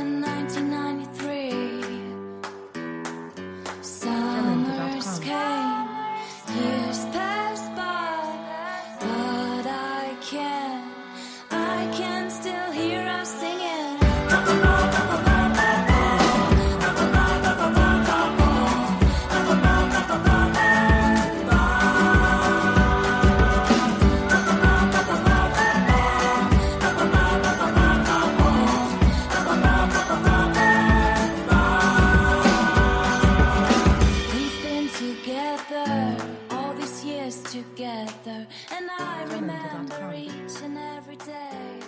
in 1993. Summers came, years passed by, but I can still hear us singing. All these years together, and I remember each and every day.